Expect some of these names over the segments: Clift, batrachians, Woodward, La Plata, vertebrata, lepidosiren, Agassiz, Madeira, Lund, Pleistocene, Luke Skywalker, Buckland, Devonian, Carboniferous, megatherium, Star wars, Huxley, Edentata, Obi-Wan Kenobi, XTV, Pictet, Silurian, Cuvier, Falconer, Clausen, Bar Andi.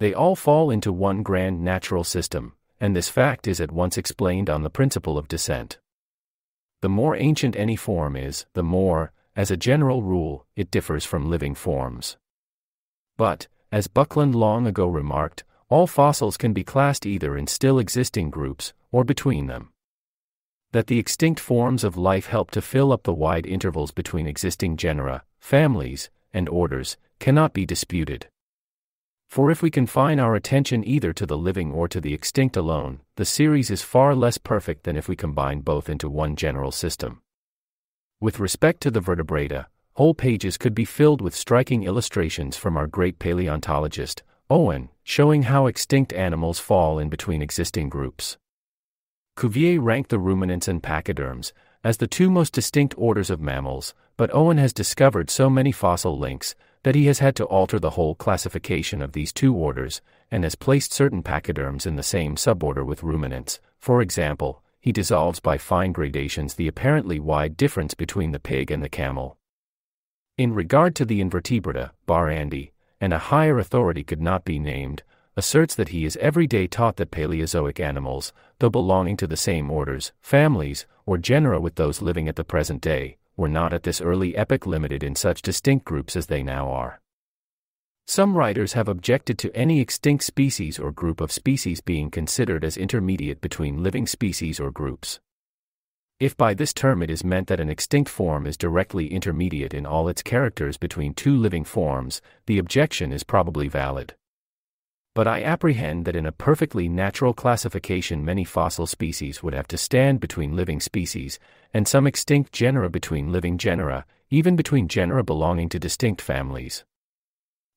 They all fall into one grand natural system, and this fact is at once explained on the principle of descent. The more ancient any form is, the more, as a general rule, it differs from living forms. But, as Buckland long ago remarked, all fossils can be classed either in still existing groups, or between them. That the extinct forms of life help to fill up the wide intervals between existing genera, families, and orders, cannot be disputed. For if we confine our attention either to the living or to the extinct alone, the series is far less perfect than if we combine both into one general system. With respect to the vertebrata, whole pages could be filled with striking illustrations from our great paleontologist, Owen, showing how extinct animals fall in between existing groups. Cuvier ranked the ruminants and pachyderms as the two most distinct orders of mammals, but Owen has discovered so many fossil links that he has had to alter the whole classification of these two orders, and has placed certain pachyderms in the same suborder with ruminants. For example, he dissolves by fine gradations the apparently wide difference between the pig and the camel. In regard to the invertebrata, Bar Andi, and a higher authority could not be named, asserts that he is every day taught that Paleozoic animals, though belonging to the same orders, families, or genera with those living at the present day, were not at this early epoch limited in such distinct groups as they now are. Some writers have objected to any extinct species or group of species being considered as intermediate between living species or groups. If by this term it is meant that an extinct form is directly intermediate in all its characters between two living forms, the objection is probably valid. But I apprehend that in a perfectly natural classification many fossil species would have to stand between living species, and some extinct genera between living genera, even between genera belonging to distinct families.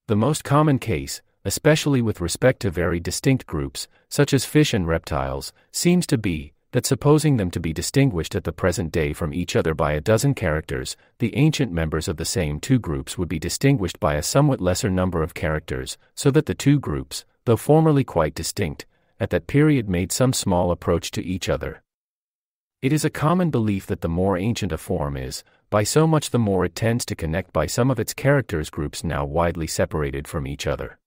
The most common case, especially with respect to very distinct groups, such as fish and reptiles, seems to be that supposing them to be distinguished at the present day from each other by a dozen characters, the ancient members of the same two groups would be distinguished by a somewhat lesser number of characters, so that the two groups, though formerly quite distinct, at that period made some small approach to each other. It is a common belief that the more ancient a form is, by so much the more it tends to connect by some of its characters groups now widely separated from each other.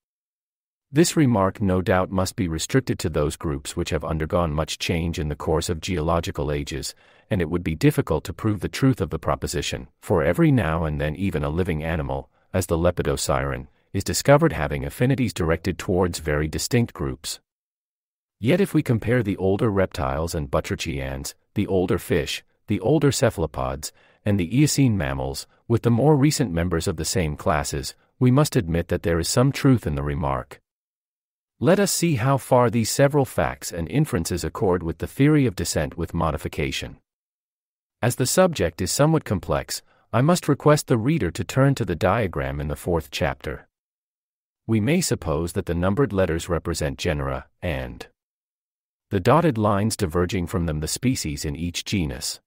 This remark no doubt must be restricted to those groups which have undergone much change in the course of geological ages, and it would be difficult to prove the truth of the proposition, for every now and then even a living animal, as the lepidosiren, is discovered having affinities directed towards very distinct groups. Yet if we compare the older reptiles and batrachians, the older fish, the older cephalopods, and the Eocene mammals, with the more recent members of the same classes, we must admit that there is some truth in the remark. Let us see how far these several facts and inferences accord with the theory of descent with modification. As the subject is somewhat complex, I must request the reader to turn to the diagram in the fourth chapter. We may suppose that the numbered letters represent genera, and the dotted lines diverging from them the species in each genus.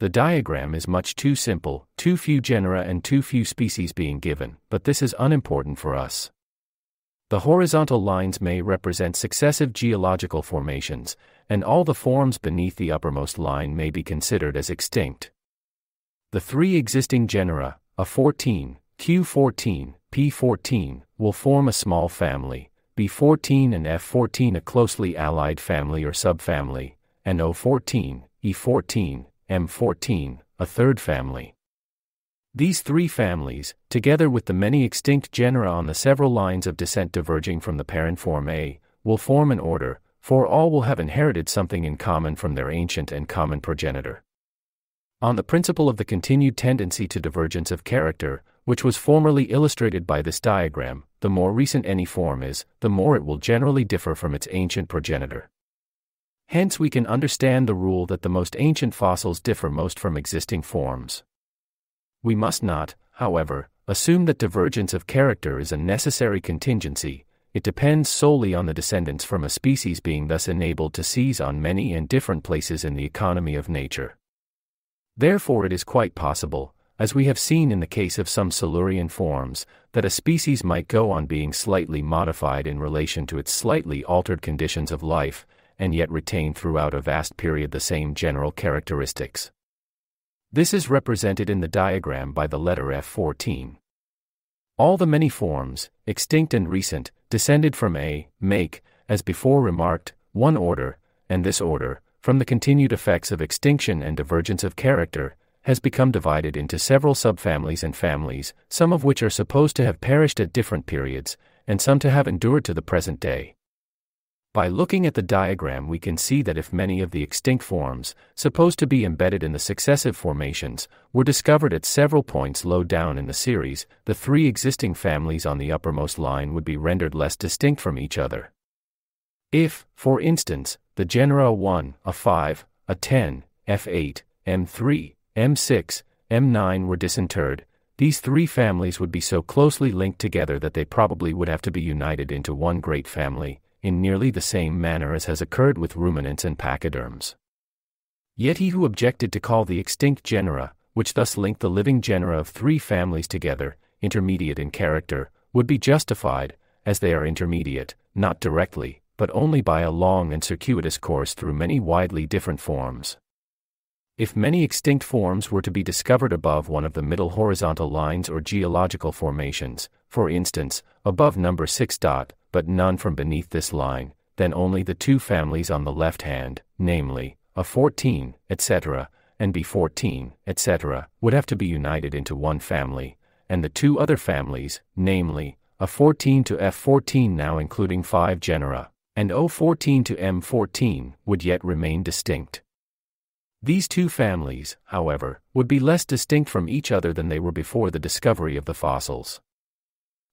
The diagram is much too simple, too few genera and too few species being given, but this is unimportant for us. The horizontal lines may represent successive geological formations, and all the forms beneath the uppermost line may be considered as extinct. The three existing genera, A14, Q14, P14, will form a small family, B14 and F14 a closely allied family or subfamily, and O14, E14, M14, a third family. These three families, together with the many extinct genera on the several lines of descent diverging from the parent form A, will form an order, for all will have inherited something in common from their ancient and common progenitor. On the principle of the continued tendency to divergence of character, which was formerly illustrated by this diagram, the more recent any form is, the more it will generally differ from its ancient progenitor. Hence we can understand the rule that the most ancient fossils differ most from existing forms. We must not, however, assume that divergence of character is a necessary contingency. It depends solely on the descendants from a species being thus enabled to seize on many and different places in the economy of nature. Therefore it is quite possible, as we have seen in the case of some Silurian forms, that a species might go on being slightly modified in relation to its slightly altered conditions of life, and yet retain throughout a vast period the same general characteristics. This is represented in the diagram by the letter F14. All the many forms, extinct and recent, descended from a, make, as before remarked, one order, and this order, from the continued effects of extinction and divergence of character, has become divided into several subfamilies and families, some of which are supposed to have perished at different periods, and some to have endured to the present day. By looking at the diagram we can see that if many of the extinct forms, supposed to be embedded in the successive formations, were discovered at several points low down in the series, the three existing families on the uppermost line would be rendered less distinct from each other. If, for instance, the genera A1, A5, A10, F8, M3, M6, M9 were disinterred, these three families would be so closely linked together that they probably would have to be united into one great family, in nearly the same manner as has occurred with ruminants and pachyderms. Yet he who objected to call the extinct genera, which thus linked the living genera of three families together, intermediate in character, would be justified, as they are intermediate, not directly, but only by a long and circuitous course through many widely different forms. If many extinct forms were to be discovered above one of the middle horizontal lines or geological formations, for instance, above number 6 dot, but none from beneath this line, then only the two families on the left hand, namely, A14, etc., and B14, etc., would have to be united into one family, and the two other families, namely, A14 to F14 now including 5 genera, and O14 to M14, would yet remain distinct. These two families, however, would be less distinct from each other than they were before the discovery of the fossils.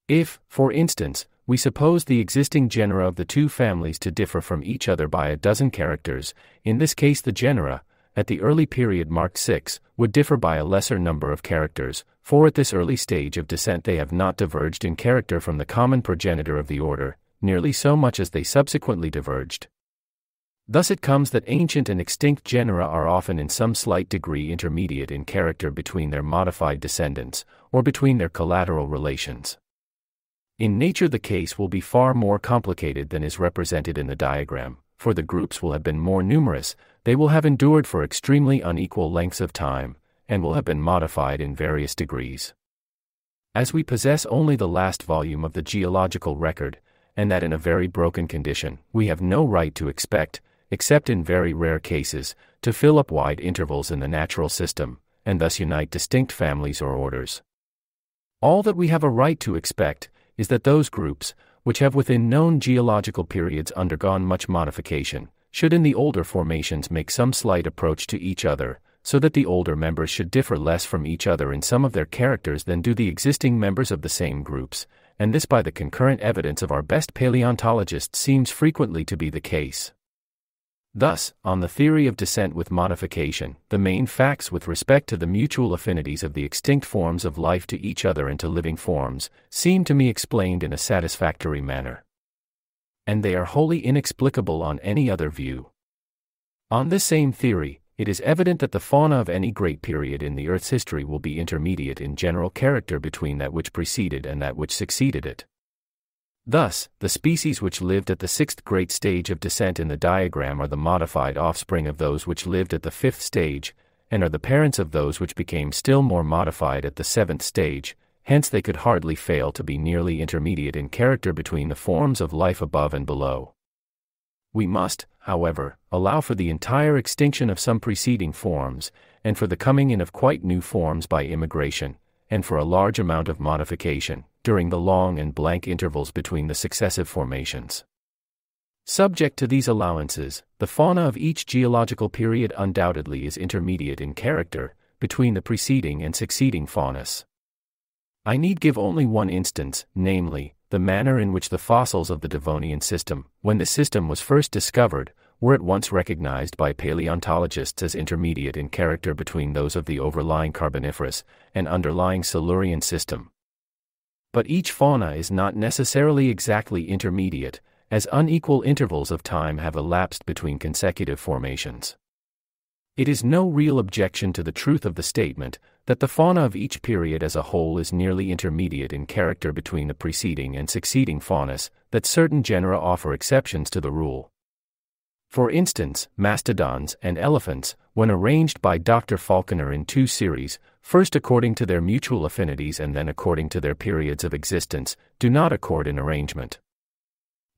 If, for instance, we suppose the existing genera of the two families to differ from each other by a dozen characters, in this case the genera, at the early period marked 6, would differ by a lesser number of characters, for at this early stage of descent they have not diverged in character from the common progenitor of the order, nearly so much as they subsequently diverged. Thus it comes that ancient and extinct genera are often in some slight degree intermediate in character between their modified descendants, or between their collateral relations. In nature the case will be far more complicated than is represented in the diagram, for the groups will have been more numerous, they will have endured for extremely unequal lengths of time, and will have been modified in various degrees. As we possess only the last volume of the geological record, and that in a very broken condition, we have no right to expect, except in very rare cases, to fill up wide intervals in the natural system, and thus unite distinct families or orders. All that we have a right to expect is that those groups, which have within known geological periods undergone much modification, should in the older formations make some slight approach to each other, so that the older members should differ less from each other in some of their characters than do the existing members of the same groups, and this by the concurrent evidence of our best paleontologists seems frequently to be the case. Thus, on the theory of descent with modification, the main facts with respect to the mutual affinities of the extinct forms of life to each other and to living forms, seem to me explained in a satisfactory manner. And they are wholly inexplicable on any other view. On this same theory, it is evident that the fauna of any great period in the Earth's history will be intermediate in general character between that which preceded and that which succeeded it. Thus, the species which lived at the 6th great stage of descent in the diagram are the modified offspring of those which lived at the 5th stage, and are the parents of those which became still more modified at the 7th stage, hence they could hardly fail to be nearly intermediate in character between the forms of life above and below. We must, however, allow for the entire extinction of some preceding forms, and for the coming in of quite new forms by immigration, and for a large amount of modification, during the long and blank intervals between the successive formations. Subject to these allowances, the fauna of each geological period undoubtedly is intermediate in character, between the preceding and succeeding faunas. I need give only one instance, namely, the manner in which the fossils of the Devonian system, when the system was first discovered, were at once recognized by paleontologists as intermediate in character between those of the overlying Carboniferous and underlying Silurian system. But each fauna is not necessarily exactly intermediate, as unequal intervals of time have elapsed between consecutive formations. It is no real objection to the truth of the statement that the fauna of each period as a whole is nearly intermediate in character between the preceding and succeeding faunas, that certain genera offer exceptions to the rule. For instance, mastodons and elephants, when arranged by Dr. Falconer in two series, first according to their mutual affinities and then according to their periods of existence, do not accord in arrangement.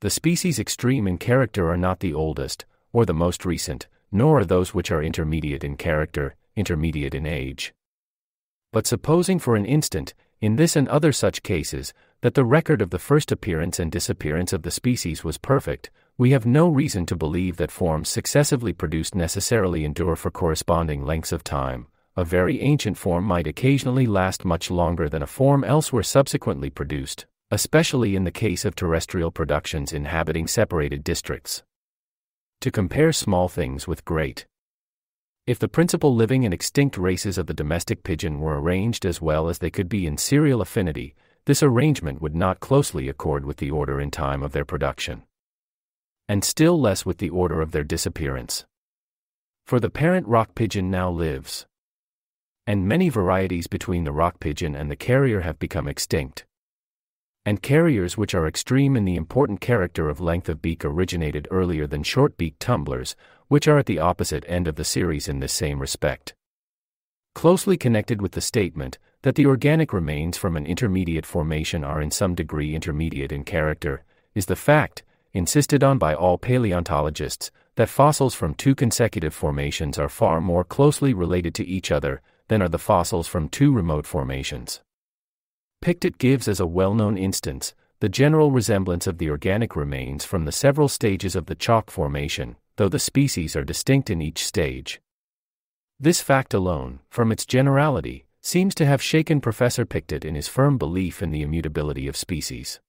The species extreme in character are not the oldest, or the most recent, nor are those which are intermediate in character, intermediate in age. But supposing for an instant, in this and other such cases, that the record of the first appearance and disappearance of the species was perfect, we have no reason to believe that forms successively produced necessarily endure for corresponding lengths of time. A very ancient form might occasionally last much longer than a form elsewhere subsequently produced, especially in the case of terrestrial productions inhabiting separated districts. To compare small things with great. If the principal living and extinct races of the domestic pigeon were arranged as well as they could be in serial affinity, this arrangement would not closely accord with the order and time of their production, and still less with the order of their disappearance. For the parent rock pigeon now lives, and many varieties between the rock pigeon and the carrier have become extinct, and carriers which are extreme in the important character of length of beak originated earlier than short-beaked tumblers, which are at the opposite end of the series in this same respect. Closely connected with the statement that the organic remains from an intermediate formation are in some degree intermediate in character, is the fact, insisted on by all paleontologists, that fossils from two consecutive formations are far more closely related to each other than are the fossils from two remote formations. Pictet gives as a well-known instance the general resemblance of the organic remains from the several stages of the chalk formation, though the species are distinct in each stage. This fact alone, from its generality, seems to have shaken Professor Pictet in his firm belief in the immutability of species.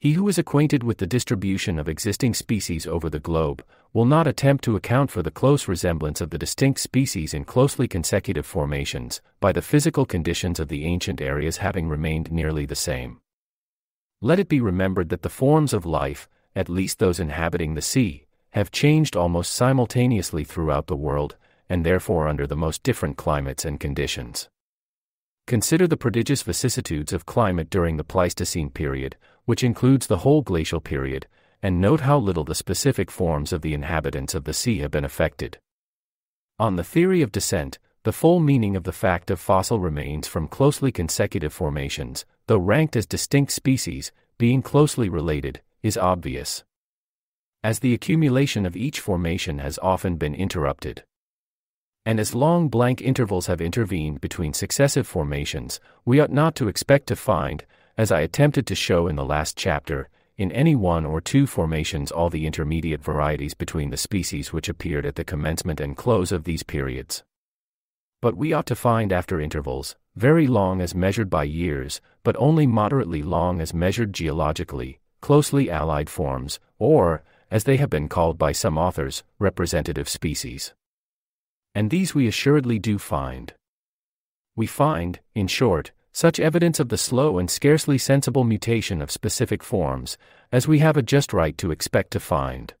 He who is acquainted with the distribution of existing species over the globe will not attempt to account for the close resemblance of the distinct species in closely consecutive formations by the physical conditions of the ancient areas having remained nearly the same. Let it be remembered that the forms of life, at least those inhabiting the sea, have changed almost simultaneously throughout the world, and therefore under the most different climates and conditions. Consider the prodigious vicissitudes of climate during the Pleistocene period, which includes the whole glacial period, and note how little the specific forms of the inhabitants of the sea have been affected. On the theory of descent, the full meaning of the fact of fossil remains from closely consecutive formations, though ranked as distinct species, being closely related, is obvious, as the accumulation of each formation has often been interrupted, and as long blank intervals have intervened between successive formations, we ought not to expect to find, as I attempted to show in the last chapter, in any one or two formations all the intermediate varieties between the species which appeared at the commencement and close of these periods. But we ought to find after intervals, very long as measured by years, but only moderately long as measured geologically, closely allied forms, or, as they have been called by some authors, representative species. And these we assuredly do find. We find, in short, such evidence of the slow and scarcely sensible mutation of specific forms, as we have a just right to expect to find.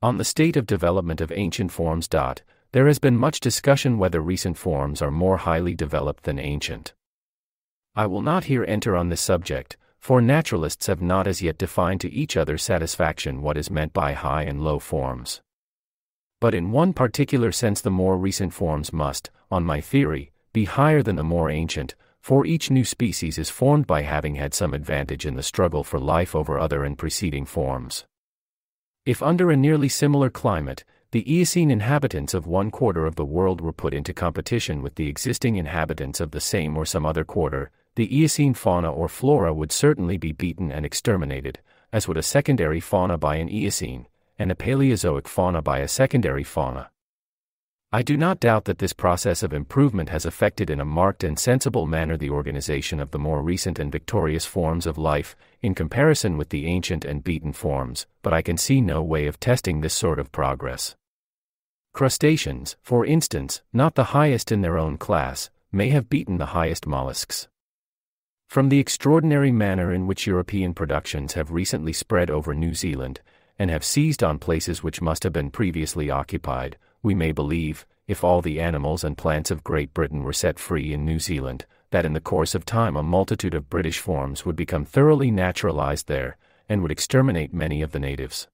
On the state of development of ancient forms. There has been much discussion whether recent forms are more highly developed than ancient. I will not here enter on this subject, for naturalists have not as yet defined to each other's satisfaction what is meant by high and low forms. But in one particular sense the more recent forms must, on my theory, be higher than the more ancient, for each new species is formed by having had some advantage in the struggle for life over other and preceding forms. If under a nearly similar climate, the Eocene inhabitants of one quarter of the world were put into competition with the existing inhabitants of the same or some other quarter, the Eocene fauna or flora would certainly be beaten and exterminated, as would a secondary fauna by an Eocene, and a Paleozoic fauna by a secondary fauna. I do not doubt that this process of improvement has affected in a marked and sensible manner the organization of the more recent and victorious forms of life, in comparison with the ancient and beaten forms, but I can see no way of testing this sort of progress. Crustaceans, for instance, not the highest in their own class, may have beaten the highest mollusks. From the extraordinary manner in which European productions have recently spread over New Zealand, and have seized on places which must have been previously occupied, we may believe, if all the animals and plants of Great Britain were set free in New Zealand, that in the course of time a multitude of British forms would become thoroughly naturalized there, and would exterminate many of the natives.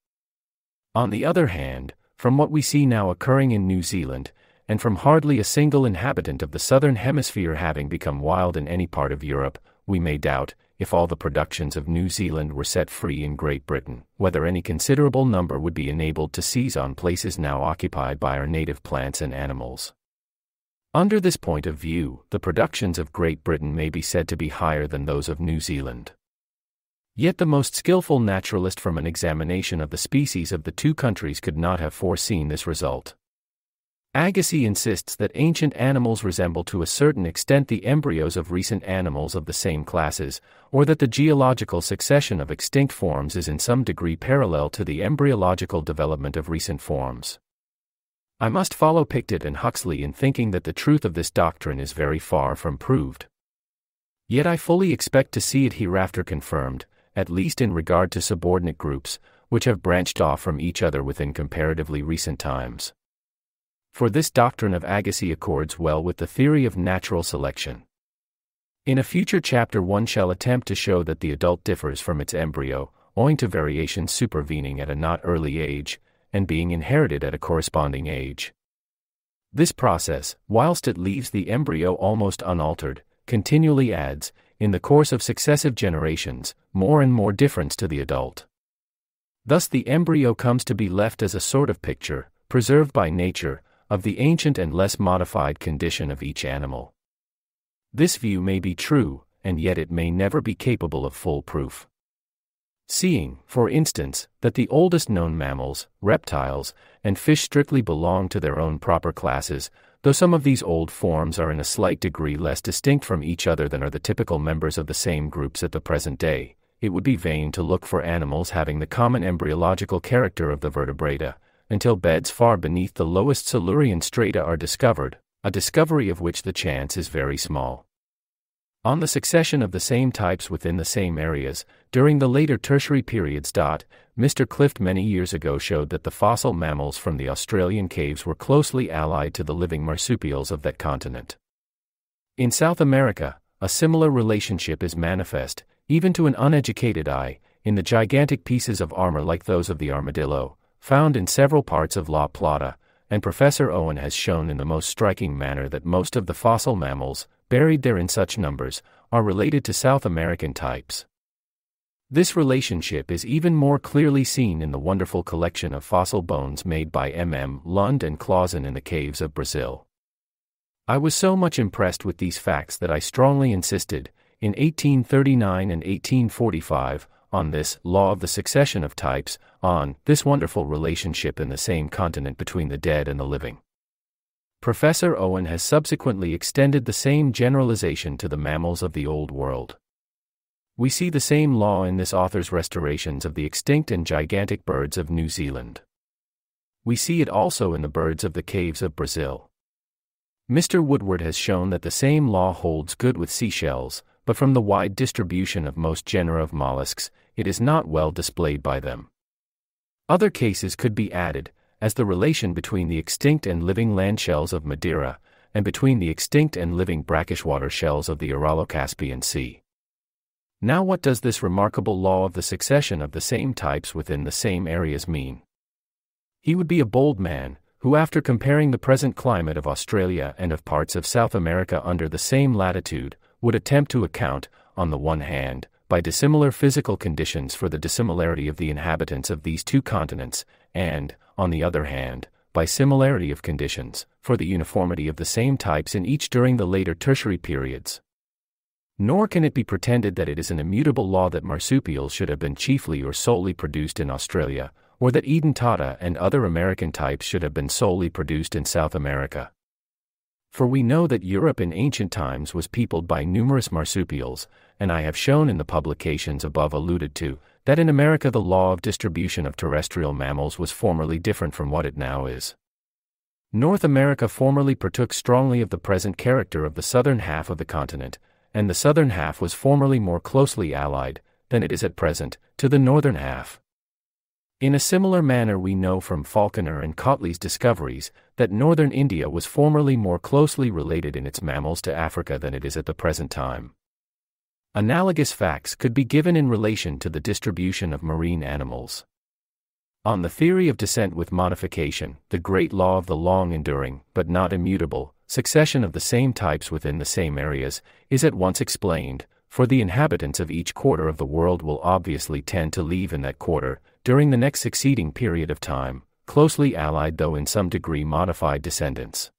On the other hand, from what we see now occurring in New Zealand, and from hardly a single inhabitant of the southern hemisphere having become wild in any part of Europe, we may doubt, if all the productions of New Zealand were set free in Great Britain, whether any considerable number would be enabled to seize on places now occupied by our native plants and animals. Under this point of view, the productions of Great Britain may be said to be higher than those of New Zealand. Yet the most skillful naturalist from an examination of the species of the two countries could not have foreseen this result. Agassiz insists that ancient animals resemble to a certain extent the embryos of recent animals of the same classes, or that the geological succession of extinct forms is in some degree parallel to the embryological development of recent forms. I must follow Pictet and Huxley in thinking that the truth of this doctrine is very far from proved. Yet I fully expect to see it hereafter confirmed, at least in regard to subordinate groups, which have branched off from each other within comparatively recent times. For this doctrine of Agassiz accords well with the theory of natural selection. In a future chapter one shall attempt to show that the adult differs from its embryo, owing to variations supervening at a not early age, and being inherited at a corresponding age. This process, whilst it leaves the embryo almost unaltered, continually adds, in the course of successive generations, more and more difference to the adult. Thus the embryo comes to be left as a sort of picture, preserved by nature, of the ancient and less modified condition of each animal. This view may be true, and yet it may never be capable of full proof. Seeing, for instance, that the oldest known mammals, reptiles, and fish strictly belong to their own proper classes, though some of these old forms are in a slight degree less distinct from each other than are the typical members of the same groups at the present day, it would be vain to look for animals having the common embryological character of the vertebrata, until beds far beneath the lowest Silurian strata are discovered, a discovery of which the chance is very small. On the succession of the same types within the same areas, during the later tertiary periods. Mr. Clift many years ago showed that the fossil mammals from the Australian caves were closely allied to the living marsupials of that continent. In South America, a similar relationship is manifest, even to an uneducated eye, in the gigantic pieces of armor like those of the armadillo, found in several parts of La Plata, and Professor Owen has shown in the most striking manner that most of the fossil mammals, buried there in such numbers, are related to South American types. This relationship is even more clearly seen in the wonderful collection of fossil bones made by Lund and Clausen in the caves of Brazil. I was so much impressed with these facts that I strongly insisted, in 1839 and 1845, on this law of the succession of types, on this wonderful relationship in the same continent between the dead and the living. Professor Owen has subsequently extended the same generalization to the mammals of the Old World. We see the same law in this author's restorations of the extinct and gigantic birds of New Zealand. We see it also in the birds of the caves of Brazil. Mr. Woodward has shown that the same law holds good with seashells, but from the wide distribution of most genera of mollusks, it is not well displayed by them. Other cases could be added, as the relation between the extinct and living land shells of Madeira, and between the extinct and living brackish-water shells of the Aralo-Caspian Sea. Now what does this remarkable law of the succession of the same types within the same areas mean? He would be a bold man, who after comparing the present climate of Australia and of parts of South America under the same latitude, would attempt to account, on the one hand, by dissimilar physical conditions for the dissimilarity of the inhabitants of these two continents, and, on the other hand, by similarity of conditions, for the uniformity of the same types in each during the later tertiary periods. Nor can it be pretended that it is an immutable law that marsupials should have been chiefly or solely produced in Australia, or that Edentata and other American types should have been solely produced in South America. For we know that Europe in ancient times was peopled by numerous marsupials, and I have shown in the publications above alluded to, that in America the law of distribution of terrestrial mammals was formerly different from what it now is. North America formerly partook strongly of the present character of the southern half of the continent, and the southern half was formerly more closely allied, than it is at present, to the northern half. In a similar manner we know from Falconer and Huxley's discoveries that northern India was formerly more closely related in its mammals to Africa than it is at the present time. Analogous facts could be given in relation to the distribution of marine animals. On the theory of descent with modification, the great law of the long-enduring, but not immutable, succession of the same types within the same areas, is at once explained, for the inhabitants of each quarter of the world will obviously tend to live in that quarter, during the next succeeding period of time, closely allied though in some degree modified descendants.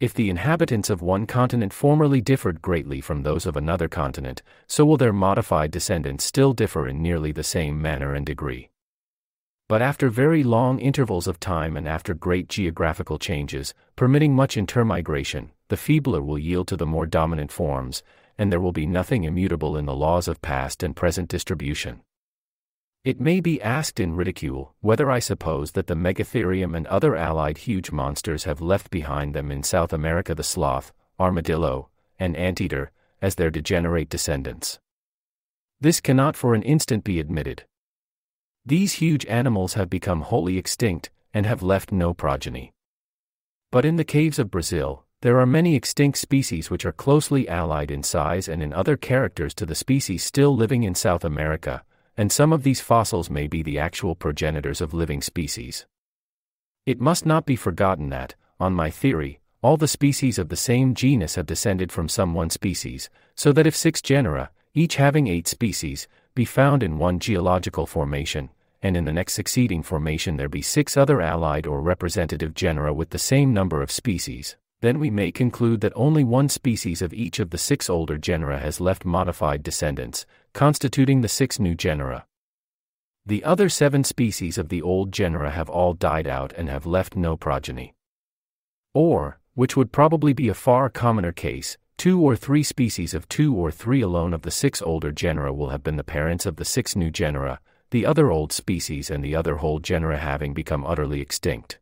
If the inhabitants of one continent formerly differed greatly from those of another continent, so will their modified descendants still differ in nearly the same manner and degree. But after very long intervals of time and after great geographical changes, permitting much intermigration, the feebler will yield to the more dominant forms, and there will be nothing immutable in the laws of past and present distribution. It may be asked in ridicule whether I suppose that the megatherium and other allied huge monsters have left behind them in South America the sloth, armadillo, and anteater, as their degenerate descendants. This cannot for an instant be admitted. These huge animals have become wholly extinct, and have left no progeny. But in the caves of Brazil, there are many extinct species which are closely allied in size and in other characters to the species still living in South America, and some of these fossils may be the actual progenitors of living species. It must not be forgotten that, on my theory, all the species of the same genus have descended from some one species, so that if 6 genera, each having 8 species, be found in one geological formation, and in the next succeeding formation there be 6 other allied or representative genera with the same number of species, then we may conclude that only one species of each of the 6 older genera has left modified descendants, constituting the 6 new genera. The other 7 species of the old genera have all died out and have left no progeny. Or, which would probably be a far commoner case, 2 or 3 species of 2 or 3 alone of the 6 older genera will have been the parents of the 6 new genera, the other old species and the other whole genera having become utterly extinct.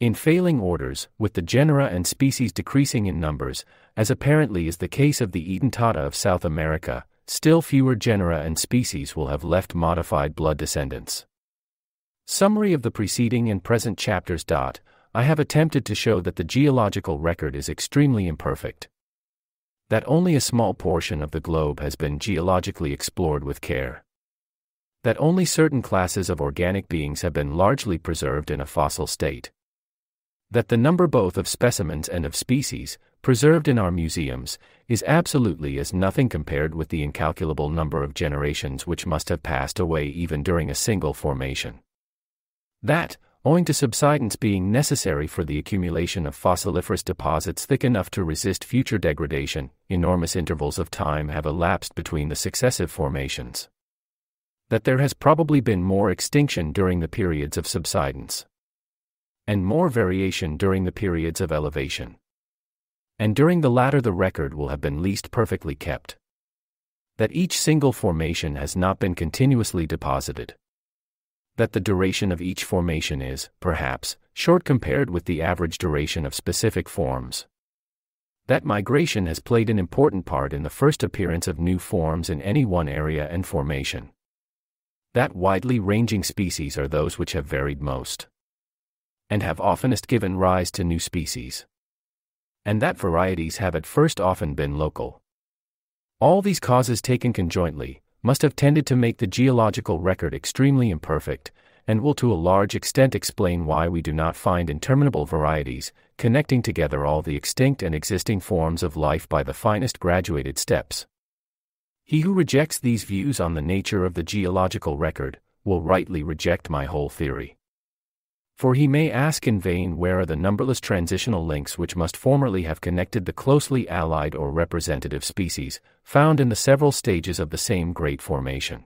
In failing orders, with the genera and species decreasing in numbers, as apparently is the case of the Edentata of South America, still fewer genera and species will have left modified blood descendants. Summary of the preceding and present chapters. I have attempted to show that the geological record is extremely imperfect. That only a small portion of the globe has been geologically explored with care. That only certain classes of organic beings have been largely preserved in a fossil state. That the number both of specimens and of species, preserved in our museums, is absolutely as nothing compared with the incalculable number of generations which must have passed away even during a single formation. That, owing to subsidence being necessary for the accumulation of fossiliferous deposits thick enough to resist future degradation, enormous intervals of time have elapsed between the successive formations. That there has probably been more extinction during the periods of subsidence, and more variation during the periods of elevation. And during the latter the record will have been least perfectly kept. That each single formation has not been continuously deposited. That the duration of each formation is, perhaps, short compared with the average duration of specific forms. That migration has played an important part in the first appearance of new forms in any one area and formation. That widely ranging species are those which have varied most, and have oftenest given rise to new species, and that varieties have at first often been local. All these causes taken conjointly must have tended to make the geological record extremely imperfect, and will to a large extent explain why we do not find interminable varieties, connecting together all the extinct and existing forms of life by the finest graduated steps. He who rejects these views on the nature of the geological record will rightly reject my whole theory. For he may ask in vain where are the numberless transitional links which must formerly have connected the closely allied or representative species, found in the several stages of the same great formation.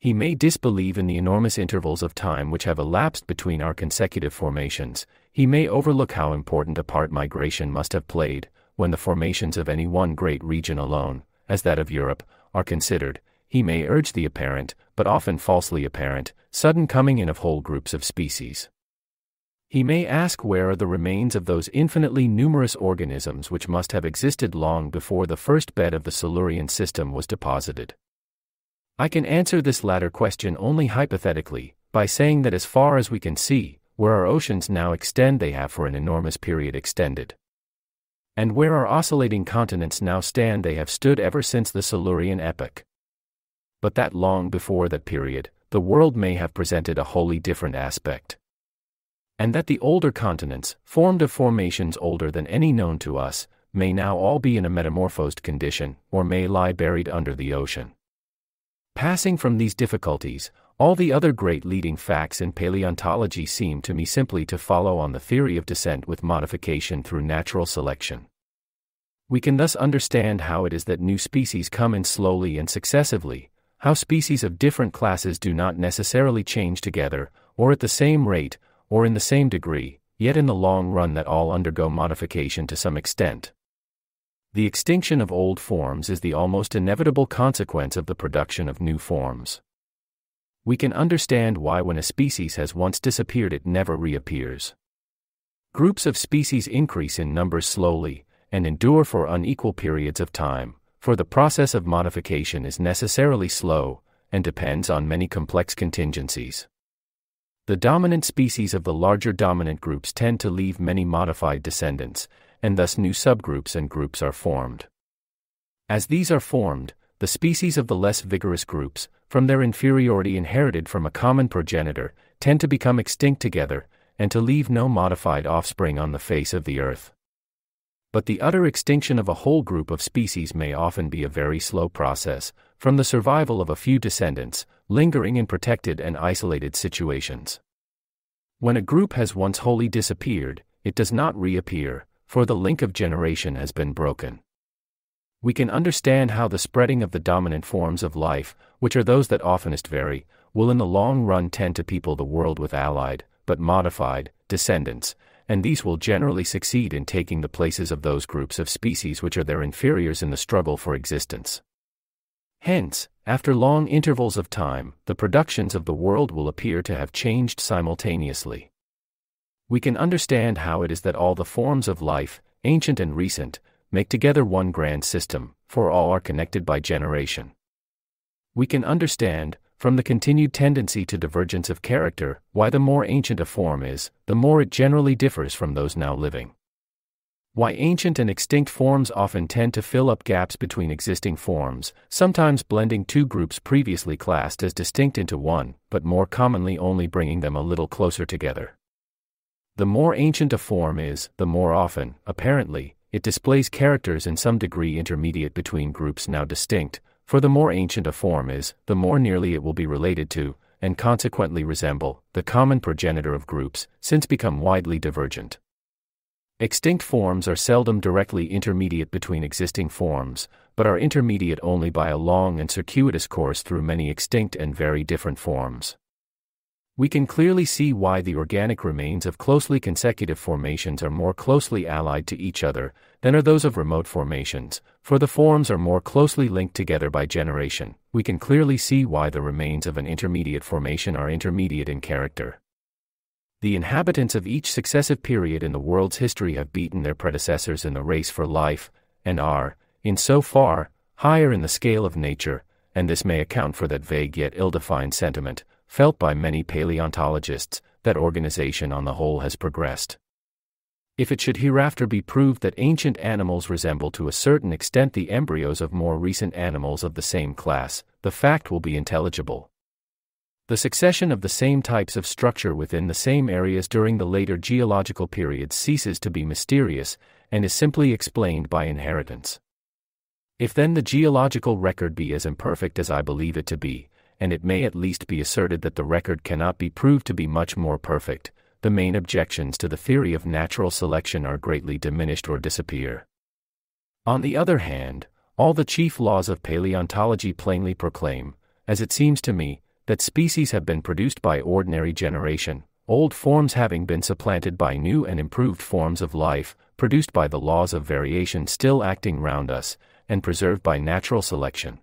He may disbelieve in the enormous intervals of time which have elapsed between our consecutive formations, he may overlook how important a part migration must have played, when the formations of any one great region alone, as that of Europe, are considered. He may urge the apparent, but often falsely apparent, sudden coming in of whole groups of species. He may ask where are the remains of those infinitely numerous organisms which must have existed long before the first bed of the Silurian system was deposited. I can answer this latter question only hypothetically, by saying that as far as we can see, where our oceans now extend they have for an enormous period extended. And where our oscillating continents now stand they have stood ever since the Silurian epoch. But that long before that period, the world may have presented a wholly different aspect. And that the older continents, formed of formations older than any known to us, may now all be in a metamorphosed condition, or may lie buried under the ocean. Passing from these difficulties, all the other great leading facts in paleontology seem to me simply to follow on the theory of descent with modification through natural selection. We can thus understand how it is that new species come in slowly and successively, how species of different classes do not necessarily change together, or at the same rate, or in the same degree, yet in the long run that all undergo modification to some extent. The extinction of old forms is the almost inevitable consequence of the production of new forms. We can understand why when a species has once disappeared it never reappears. Groups of species increase in numbers slowly, and endure for unequal periods of time, for the process of modification is necessarily slow, and depends on many complex contingencies. The dominant species of the larger dominant groups tend to leave many modified descendants, and thus new subgroups and groups are formed. As these are formed, the species of the less vigorous groups, from their inferiority inherited from a common progenitor, tend to become extinct together, and to leave no modified offspring on the face of the earth. But the utter extinction of a whole group of species may often be a very slow process, from the survival of a few descendants, lingering in protected and isolated situations. When a group has once wholly disappeared, it does not reappear, for the link of generation has been broken. We can understand how the spreading of the dominant forms of life, which are those that oftenest vary, will in the long run tend to people the world with allied, but modified, descendants, and these will generally succeed in taking the places of those groups of species which are their inferiors in the struggle for existence. Hence, after long intervals of time, the productions of the world will appear to have changed simultaneously. We can understand how it is that all the forms of life, ancient and recent, make together one grand system, for all are connected by generation. We can understand, from the continued tendency to divergence of character, why the more ancient a form is, the more it generally differs from those now living. Why ancient and extinct forms often tend to fill up gaps between existing forms, sometimes blending two groups previously classed as distinct into one, but more commonly only bringing them a little closer together. The more ancient a form is, the more often, apparently, it displays characters in some degree intermediate between groups now distinct, for the more ancient a form is, the more nearly it will be related to, and consequently resemble, the common progenitor of groups, since become widely divergent. Extinct forms are seldom directly intermediate between existing forms, but are intermediate only by a long and circuitous course through many extinct and very different forms. We can clearly see why the organic remains of closely consecutive formations are more closely allied to each other than are those of remote formations, for the forms are more closely linked together by generation. We can clearly see why the remains of an intermediate formation are intermediate in character. The inhabitants of each successive period in the world's history have beaten their predecessors in the race for life, and are, in so far, higher in the scale of nature, and this may account for that vague yet ill-defined sentiment, felt by many paleontologists, that organization on the whole has progressed. If it should hereafter be proved that ancient animals resemble to a certain extent the embryos of more recent animals of the same class, the fact will be intelligible. The succession of the same types of structure within the same areas during the later geological periods ceases to be mysterious, and is simply explained by inheritance. If then the geological record be as imperfect as I believe it to be, and it may at least be asserted that the record cannot be proved to be much more perfect, the main objections to the theory of natural selection are greatly diminished or disappear. On the other hand, all the chief laws of paleontology plainly proclaim, as it seems to me, that species have been produced by ordinary generation, old forms having been supplanted by new and improved forms of life, produced by the laws of variation still acting round us, and preserved by natural selection.